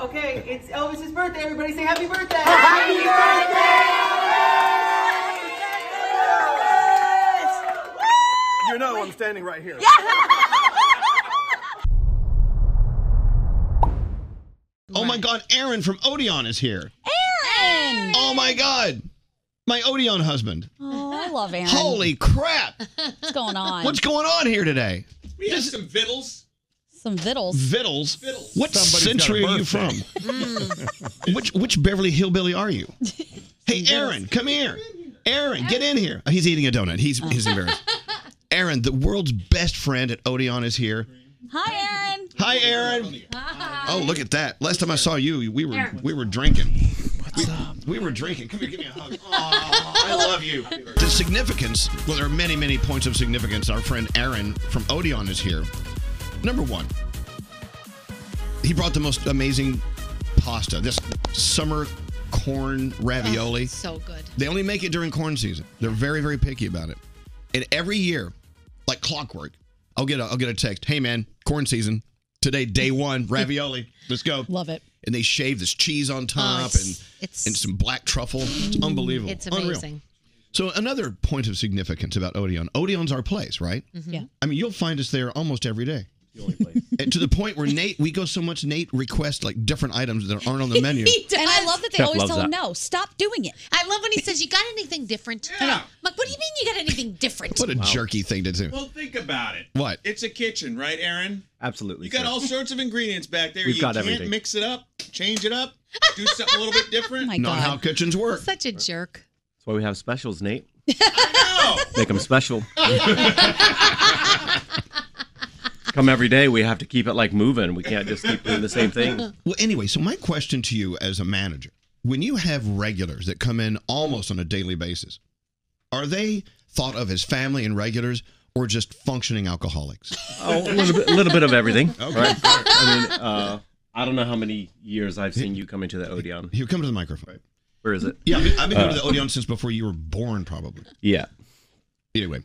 Okay, it's Elvis's birthday. Everybody say happy birthday! Happy birthday, Elvis! You know I'm standing right here. Yeah. Oh my God, Aaron from Odeon is here. Aaron! Oh my God. My Odeon husband. Oh, I love Aaron. Holy crap. What's going on? What's going on here today? We have some vittles. Some vittles? Vittles? Vittles. What century are you from? Which Beverly Hillbilly are you? Hey, Aaron, come here. Aaron, get in here. Oh, he's eating a donut. He's embarrassed. Aaron, the world's best friend at Odeon is here. Hi, Aaron. Hi, Aaron. Hi. Oh, look at that. Last time I saw you, we were drinking. What's up? We were drinking. Come here, give me a hug. Oh, I love you. The significance, well, there are many, many points of significance. Our friend Aaron from Odeon is here. Number one, he brought the most amazing pasta, this summer corn ravioli. Oh, so good. They only make it during corn season. They're very, very picky about it. And every year, like clockwork, I'll get a text. Hey, man, corn season. Today, day one, ravioli. Let's go. Love it. And they shave this cheese on top and some black truffle. It's unbelievable. It's amazing. Unreal. So another point of significance about Odeon. Odeon's our place, right? Mm-hmm. Yeah. I mean, you'll find us there almost every day. The only place. And to the point where Nate, we go so much, Nate requests like different items that aren't on the menu. And I love that they always tell him no. Stop doing it. I love when he says, "You got anything different?" Yeah. Like, what do you mean you got anything different? What a jerky thing to do. Well, think about it. What? It's a kitchen, right, Aaron? Absolutely. You got all sorts of ingredients back there. You can't mix it up, change it up, do something a little bit different. Oh my God. Not how kitchens work. Such a jerk. That's why we have specials, Nate. I know. Make them special. Come every day, we have to keep it like moving. We can't just keep doing the same thing. Well, anyway, so my question to you as a manager, when you have regulars that come in almost on a daily basis, are they thought of as family and regulars or just functioning alcoholics? Oh, a little bit of everything. Okay. Right? I mean, I don't know how many years I've seen you come into the Odeon. You come to the microphone. Where is it? Yeah, I've been going to the Odeon since before you were born, probably. Yeah. Anyway.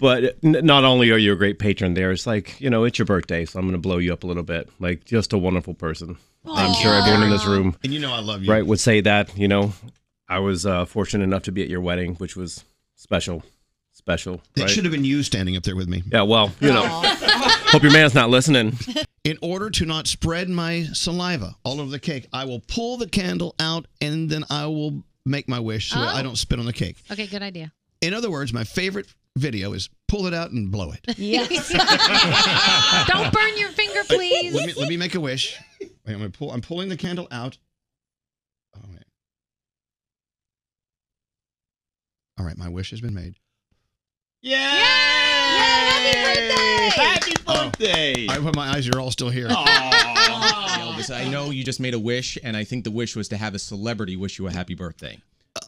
But not only are you a great patron there, it's like, you know, it's your birthday, so I'm going to blow you up a little bit. Like, just a wonderful person. Aww. I'm sure everyone in this room, and you know I love you, right, would say that. You know, I was fortunate enough to be at your wedding, which was special. Special. It should have been you standing up there with me. Yeah, well, you know. Hope your man's not listening. In order to not spread my saliva all over the cake, I will pull the candle out, and then I will make my wish so I don't spit on the cake. Okay, good idea. In other words, my favorite video is pull it out and blow it. Yes. Don't burn your finger, please. Let me make a wish. Wait, I'm pulling the candle out. Oh, man. All right, my wish has been made. Yay! Yay! Happy birthday! Happy birthday! I hope my eyes are all still here. Elvis, I know you just made a wish, and I think the wish was to have a celebrity wish you a happy birthday.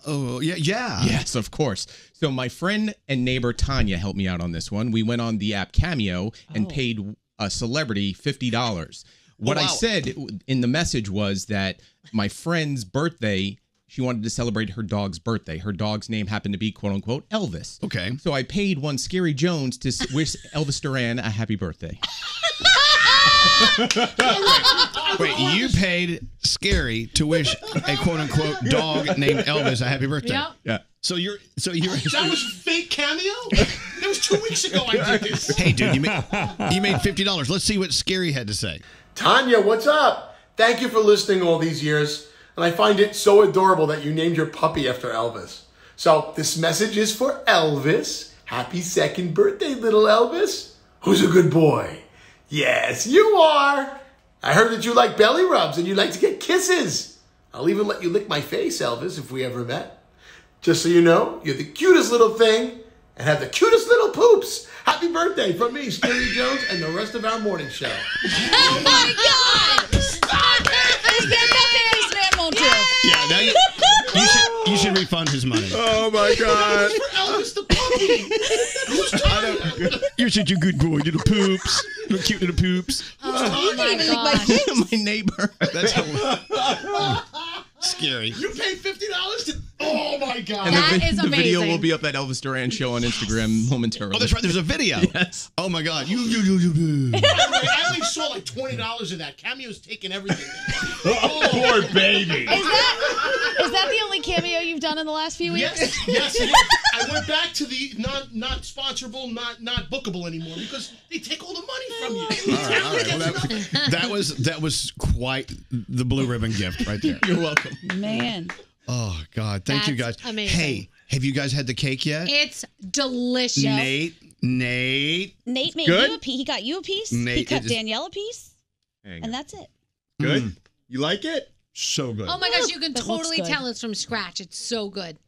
Oh, yeah. Yes, of course. So my friend and neighbor Tanya helped me out on this one. We went on the app Cameo and paid a celebrity $50. What I said in the message was that my friend's birthday, she wanted to celebrate her dog's birthday. Her dog's name happened to be, quote unquote, Elvis. Okay. So I paid one Scary Jones to wish Elvis Duran a happy birthday. Wait, you paid Scary to wish a quote unquote dog named Elvis a happy birthday. Yep. Yeah. So you're that was fake Cameo? That was 2 weeks ago I did this. Hey dude, you made $50. Let's see what Scary had to say. Tanya, what's up? Thank you for listening all these years, and I find it so adorable that you named your puppy after Elvis. So this message is for Elvis. Happy second birthday, little Elvis. Who's a good boy? Yes, you are. I heard that you like belly rubs and you like to get kisses. I'll even let you lick my face, Elvis, if we ever met. Just so you know, you're the cutest little thing and have the cutest little poops. Happy birthday from me, Shirley Jones, and the rest of our morning show. Oh, my God. Stop it. There's nothing this man won't do. Yeah, now you should refund his money. Oh, my God. For Elvis the puppy. You're such a good boy, little poops. Little cute little poops. Oh my neighbor. That's Scary. You paid $50 to... Oh, my God. That is amazing. The video will be up at Elvis Duran Show on Instagram momentarily. Oh, that's right. There's a video. Yes. Oh, my God. I only saw like $20 of that. Cameo's taking everything. Oh, poor baby. Is that the only cameo you've done in the last few weeks? Yes, it is. I went back to the not sponsorable, not bookable anymore because they take all the money from you. All right. Well, that was quite the blue ribbon gift right there. You're welcome. Man. Oh, God. Thank you, guys. Amazing. Hey, have you guys had the cake yet? It's delicious. Nate made you a piece. He got you a piece. He cut Danielle a piece. And that's it. Good? You like it? So good. Oh, my gosh. You can totally tell it's from scratch. It's so good.